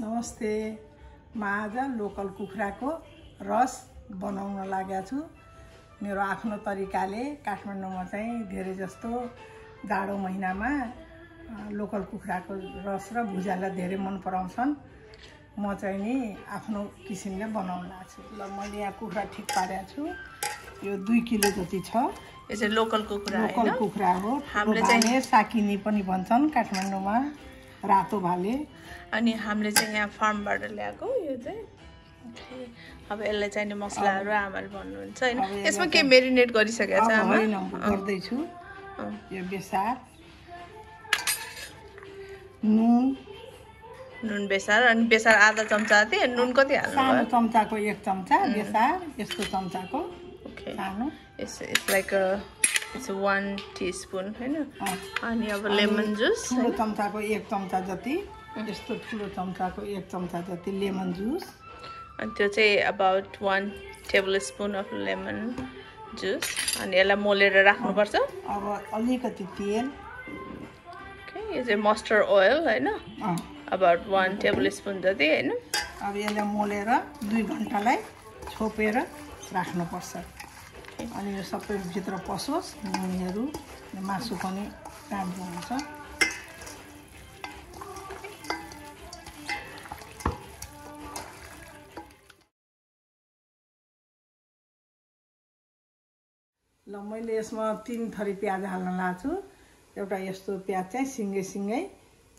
नमस्ते म आज लोकल कुखुरा को रस बनाउन लागेको छु मेरो आफ्नो तरिकाले काठमाडौँमा चाहिँ धेरै जस्तो जाडो महिनामा लोकल कुखुराको रस र भुजाला धेरै मन पराउँछन् म चाहिँ नि आफ्नो किसिमले बनाउन लाग्छु ल मैले यहाँ कुखुरा ठिक पारेको छु यो 2 किलो जति छ यो चाहिँ लोकल कुखुरा हो हामीले चाहिँ साकिनी पनि भन्छन् काठमाडौँमा रातो भाले अनि हामीले चाहिँ यहाँ फार्मबाट ल्याएको यो चाहिँ अब यसलाई चाहिँ नि मसलाहरु आमाले भन्नुहुन्छ हैन यसमा के मेरिनेट गरिसकेछ आमा हैन गर्दै छु यो बेसार नुन बेसार अनि बेसार आधा चम्चा थे नुन कति हाल्नु सानो चम्चाको 1 चम्चा बेसार यस्तो चम्चाको ओके सानो इट्स लाइक It's 1 teaspoon, है ना? अनि अब lemon juice. ठुलो चम्चाको 1 चम्चा जति, यस्तो ठुलो चम्चाको 1 चम्चा जति lemon juice. अनि त्यो चाहिँ about 1 tablespoon of lemon juice. अनि यसलाई मोलेर राख्नुपर्छ. अब अलिकति तेल. Okay, यो चाहिँ mustard oil, है ना? About 1 tablespoon जति, है ना? अब यसलाई मोलेर 2 घण्टालाई छोपेर राख्नुपर्छ. अनि यो सबै भित्र पसोस् नुनहरु मासु पनि राम्रो हुन्छ ल मैले यसमा 3 थरी प्याज हाल्न लाग्छु एउटा यस्तो प्याज चाहिँ सिंगे सिंगे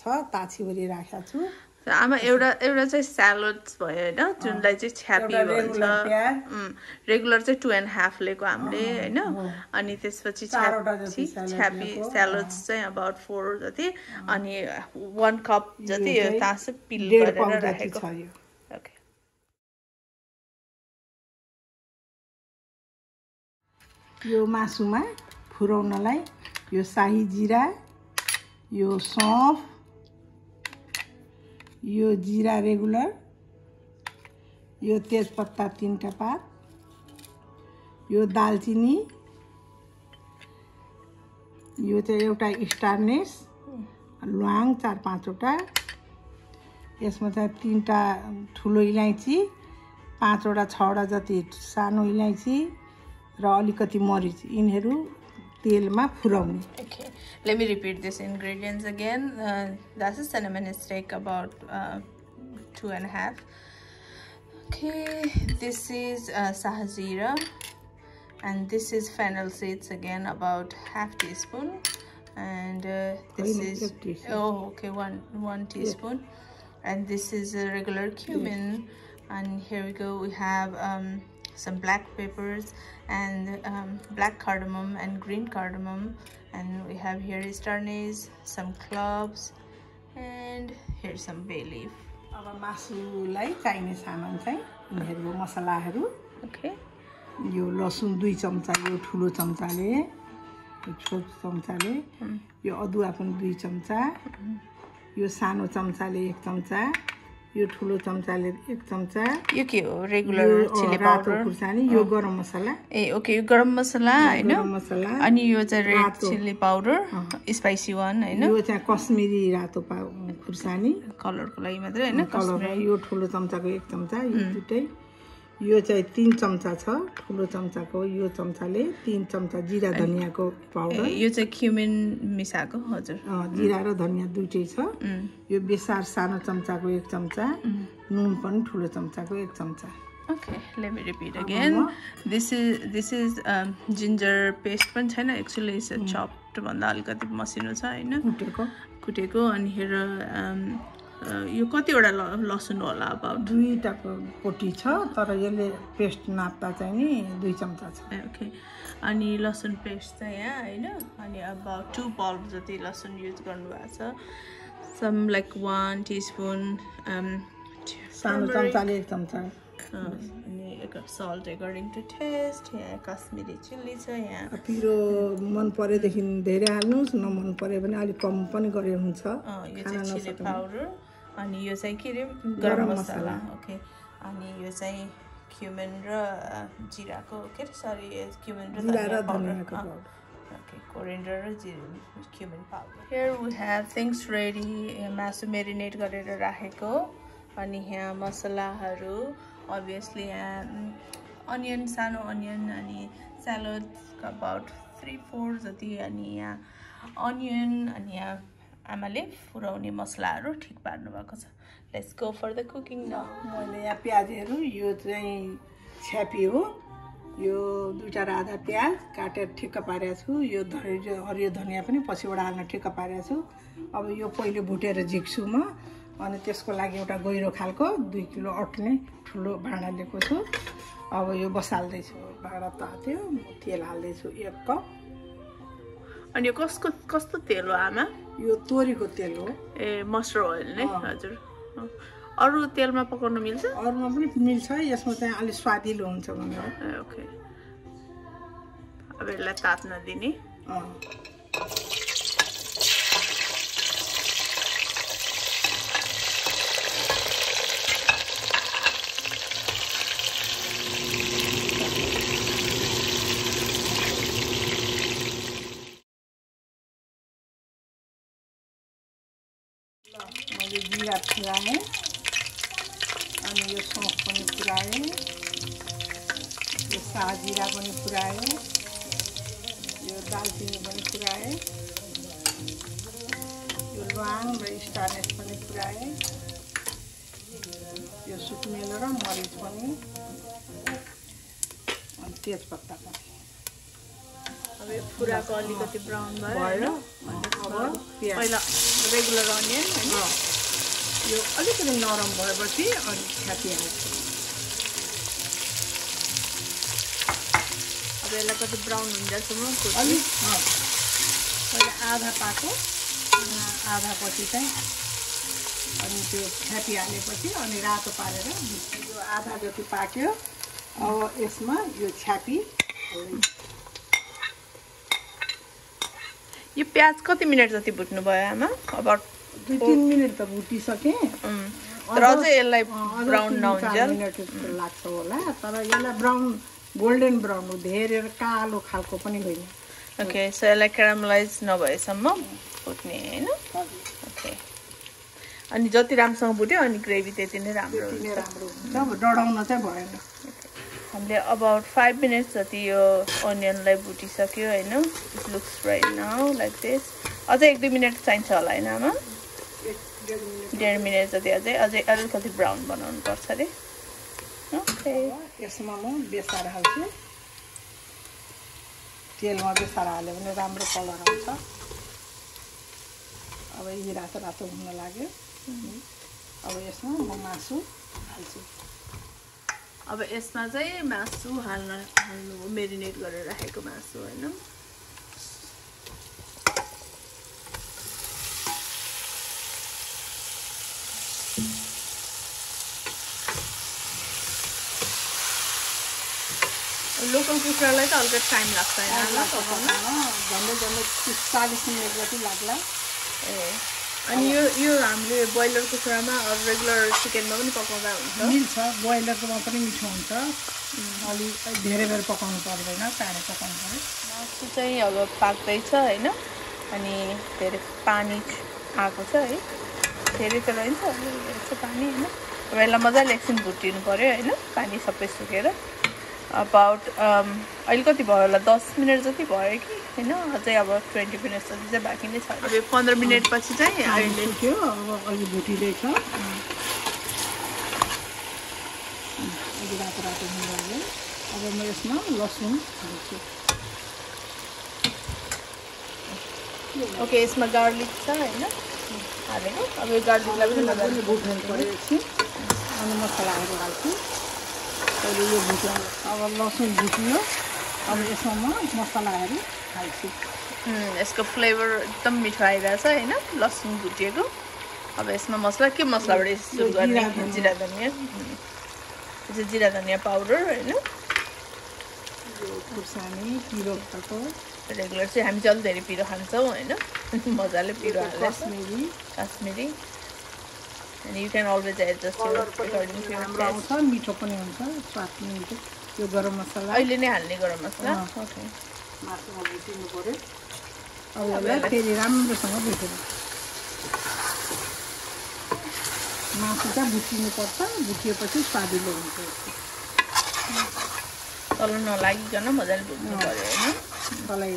छ ताछीवरी राखेको छु आमा एउटा चाहिँ सलाड्स भयो हैन जुनलाई चाहिँ छ्यापी भन्छ रेगुलर चाहिँ 2.5 लेको हामीले हैन अनि त्यसपछि छ्यापी सलाड्स चाहिँ अबाउट 4 जति अनि 1 कप जति यो तास पिल गरेर राखेको छ यो ओके यो मासुमा फुराउनलाई यो शाही जिरा यो सौंफ यो जीरा रेगुलर यो तेजपत्ता 3 पात यो दालचिनी यो चाहिँ एउटा स्टारनेस ल्वाङ 4-5 वटा यसमा चाहिँ 3 ठुलो इलायची 5 वटा 6 वटा जति सानो इलायची र अलिकति मरिच इनहरु तेलमा फुराउने okay Let me repeat these ingredients again. That's a cinnamon stick, about 2.5. Okay, this is shahjeera, and this is fennel seeds again, about half teaspoon, and this is one teaspoon, and this is a regular cumin, and here we go. We have some black peppers and black cardamom and green cardamom. And we have here is tarnish, some cloves, and here's some bay leaf. अब मासुलाई चाहिने सामान चाहिँ यिनीहरुको मसलाहरु okay यो लसुन 2 चम्चा यो ठुलो चम्चाले यो छोटो चम्चाले यो अदुवा पनि 2 चम्चा यो सानो चम्चाले 1 चम्चा यो ठुलो चम्चाले 1 चम्चा यो के हो रेगुलर चिली पाउडर खुर्सानी यो गरम मसला ए ओके यो गरम मसला हैन अनि यो चाहिँ red chilli powder spicy one हैन यो चाहिँ कश्मीरी रातो खुर्सानी कलरको लागि मात्र हैन कश्मीरी यो ठुलो चम्चाको 1 चम्चा यो दुटै यो चाहिँ 3 चम्चा छ ठुलो चम्चाको यो चम्चाले 3 चम्चा जिरा धनियाको पाउडर यो चाहिँ क्युमिन मिसाको हजुर जिरा र धनिया दुईटै छ यो बेसार सानो चम्चाको 1 चम्चा नुन पनि ठुलो चम्चाको 1 चम्चा Okay, let me repeat again. This is ginger paste पनि छैन actually it's a chopped भन्दा अलिकति मसिनो छ हैन कुटेको अनि हेर यो कति वडा लसुन होला अबाउट 2 टाको पोटी छ तर यसले पेस्ट नाप्दा चाहिँ नि 2 चम्चा छ ओके अनि लसुन पेस्ट चाहिँ यहाँ हैन अनि अबाउट 2 पल्प जति लसुन युज गर्नु भएको छ सम लाइक 1 टीस्पून सानो चम्चाले 1 चम्चा अनि एक सल्ट अकॉर्डिंग टु टेस्ट यहाँ काश्मीरी चिल्ली छ यहाँ पिरो मन परे देखि धेरै हाल्नुस् न मन परे भने अलि कम पनि गरे हुन्छ यो चाहिँ चिली पाउडर अनि यो चाहिँ के रे गरम मसला ओके अनि यो चाहिँ क्युमिन र जिराको के सरी क्युमिन र धनिया powder Okay, coriander and cumin powder. Here we have things ready. मासु मेरिनेट गरेर राखेको अनि यहाँ मसलाहरु obviously onion सानो onion अनि salad about 3/4 जति अनि यहाँ onion अनि यहाँ आमाले पुराउने मसलाहरु ठीक पार्नु भएको छ. Let's go for the cooking now. मैले यहाँ प्याजहरु यो चाहिँ छ्यापी हो यो दुईटा आधा प्याज काटेर ठिक्क पारेको छु यो हरियो धनिया पनि पछिबाट हाल्न ठिक्क पारेको छु. अब यो पहिले भुटेर झिक्छु म अनि त्यसको लागि एउटा गहिरो खालको 2 किलो अट्ने ठुलो भाँडा लिएको छु. अब यो बसाल्दै छु भाँडा तात्यो म तेल हाल्दै छु 1 कप. अनि यो कसको कस्तो तेल हो आमा? यो तोरीको तेल हो. ए मस्टर्ड ओइल नै हजुर. अरु तेलमा पकाउन मिल्छ? अरुमा पनि मिल्छ यसमा चाहिँ अलि स्वादिलो हुन्छ भनेर. ओके अब यसलाई तात्न दिने. मैले जीरा पिराएँ अनि यो सौंफ पनि पिराएँ यो साजीरा पनि पिराएँ यो दालचिनी पनि पिराएँ यो लौंग र स्टारनेस पनि पिराएँ यो सुकमेल र मरिच पनि अनि तेजपत्ता पनि. अब यो पुराको अलिकति ब्राउन भयो अनि अब पहिला रेगुलर अनियन हैन यो अलिकति नरम भएपछि अनि छ्यापी हाल्छु. अब यसलाई कति ब्राउन हुँदासम्म अलि पहिले आधा पाको आधा पछि चाहिँ अनि त्यो छ्यापी हालेपछि अनि रातो पारेर यो आधा जति पाक्यो. अब यसमा यो छ्यापी यो प्याज कति मिनेट जति भुट्नु भयो आमा? अब 2-3 मिनेट त भुटिसके तर अझै यसलाई ब्राउन नहुन्छ मिनेट लाग्छ होला तर यसलाई ब्राउन गोल्डन ब्राउन धेरै कालो खालको पनि होइन. ओके सो यसलाई क्यारामलाइज नभएसम्म भुट्ने हैन. ओके अनि जति राम्रोसँग भुट्यो अनि ग्रेभी त्यति नै राम्रो हुन्छ अब डढाउन चाहिँ भएन. हामीले अबाउट 5 मिनेट्स जति यो अनियनलाई भुटिसक्यो हैन. It looks right now like this. अझै 1-2 मिनेट चाहिन्छ होला हैन आमा? 1.5 मिनेट जति अझै अलिकति ब्राउन बनाउनु पर्छ रे. ओके यसमा म बेसार हाल्छु. तेलमा बेसार हाल्यो भने राम्रो कलर आउँछ. अब यो रातो रातो हुन लाग्यो. अब यसमा म मासु हाल्छु. अब यसमा चाहिँ मासु हाल्नु मेरिनेट गरेर राखेको मासु हैन. लोकल कुखुरालाई त अलिकति टाइम लाग्छ हैन पकाउन झन्डै 40 मिनेट जति लाग्ला. ए अनि यो हामीले ब्रोइलर कुखुरामा अब रेगुलर चिकनमा पनि पकाउँदा हुन्छ मिल्छ. ब्रोइलरकोमा पनि मिठो हुन्छ अलि धेरै बेर पकाउनु पर्दैन चाँडै पकाउनु पर्यो. मासु चाहिँ अब पाक्दै छ हैन अनि धेरै पानी आएको छ है धेरै त रहन्छ यसको पानी हैन. अब यसलाई मजाले एकछिन भुटिनु पर्यो हैन पानी सबै सुकेर. अबाउट अलिकति भयो होला 10 मिनेट जति भयो कि हैन अझै अब 20 मिनेट जति चाहिँ बाँकी नै छ. अब 15 मिनेट पछि चाहिँ आइले थियो अब अलि भुटिदै छ अलि रातो रातो हुँदै. अब म यसमा लसुन हाल्छु. ओके यसमा गार्लिक छ हैन हालेको. अब यो गार्लिकलाई पनि मजाले भुट्नु पर्यो एकछिन अनि मसलाहरू हाल्छु. अब यो भुट्यो अब लसुन भुट्यो अब यसमा म मसलाहरू हाल्छु. यसको फ्लेभर एकदम मिठो आइरहेछ हैन लसुन भुटेको. अब यसमा मसला के मसलाबाट सुरु गर्ने जिरा धनिया पाउडर हैन यो खुर्सानी पिरो भएको रेगुलर चाहिँ हामी जल धेरै पिरो खान्छौँ हैन मजाले पिरो हाल्छ Kashmiri. And you can always adjust your according to your taste. मिठो पनि हुन्छ स्वाद पनि हुन्छ यो गरम मसला अहिले नै हाल्ने गरम मसला. ओके मासुमा भुटिनु पर्यो अब यसलाई फेरि राम्रोसँग भुट्नु. मासुटा भुटिनुपर्छ, भुटिएपछि स्वादिलो हुन्छ। तल नलागिकन मजाले भुट्नु पर्यो हैन। तलै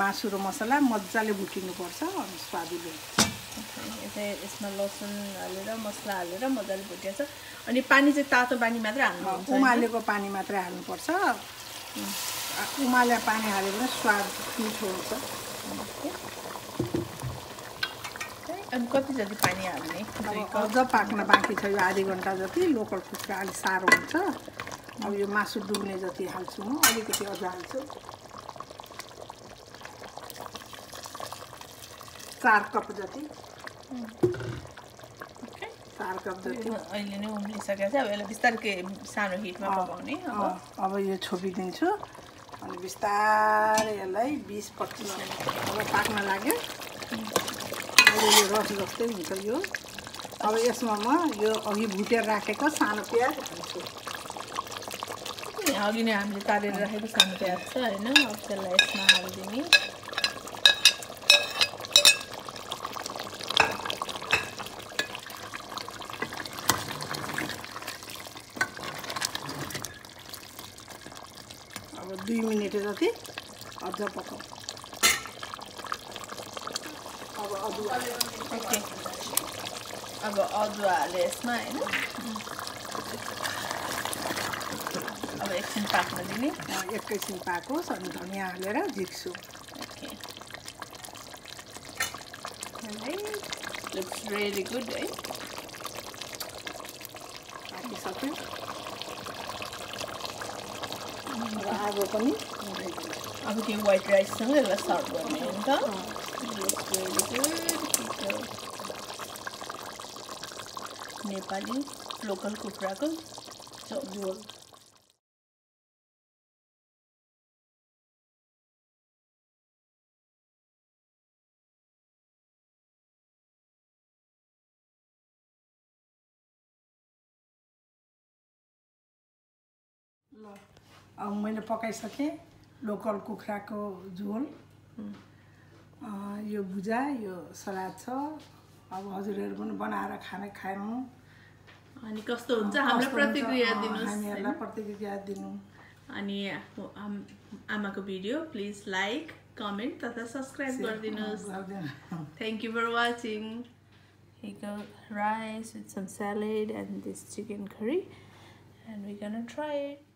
मासु र मसला मजाले भुटिनुपर्छ अनि स्वादिलो हुन्छ। यसमा लसुन हालेर मसला हालेर मजाले भुटेछ अनि पानी चाहिँ तातो पानी मात्र हाल्नुपर्छ। उमालेको पानी मात्र हाल्नुपर्छ। उमालेको पानी हाल्यो भने स्वाद मिठो हुन्छ। अनि कति जति पानी हाल्ने? अब पाक्न बाँकी छ यो आधा घण्टा जति। लोकल कुखुरा अलि साह्रो हुन्छ। अब यो मासु डुब्ने जति हाल्छु म, अलिकति अझ हाल्छु। 4 कप जति। ओके 4 कप जति। अहिले नै उम्लिसकेको छ। अब यसलाई बिस्तारै सानो हिटमा पकाउने। अब यो छोपिदिन्छु अनि बिस्तारै यसलाई 20-25 मिनेट अब पाक्न लाग्यो। अहिले रस जस्तै हुन्छ यो। अब यसमा म यो अघि भुटेर राखेको सानो प्याज हाल्छु। अघि नै हामीले काटेर राखेको सानो प्याज छ हैन, अब त्यसलाई यसमा हाल्दिने। अब 2 मिनेट जति अझ पकाउ। अब अदुवा हाले यसमा हैन। अब एकछिन पाक्न दिने। एकैछिन पाकोस् अनि धनिया हालेर झिक्छु। लुक्स रियली गुड है। पाकिसक्यो। आगो पनि अब त्यो व्हाइट राइससँग यसलाई सर्भ गर्ने हो नि त। नेपाली लोकल कुखुराको झोल। अब मैले पकाइसकेँ लोकल कुखुराको झोल। यो भुजा, यो सलाद छ। अब हजुरहरू पनि बनाएर खानु अनि कस्तो हुन्छ हामीलाई प्रतिक्रिया दिनुस्। हामीलाई प्रतिक्रिया दिनु अनि आमाको भिडियो प्लिज लाइक, कमेन्ट तथा सब्स्क्राइब गरिदिनुस्। Thank you for watching. Here go rice with some salad and this chicken curry and we're gonna try it.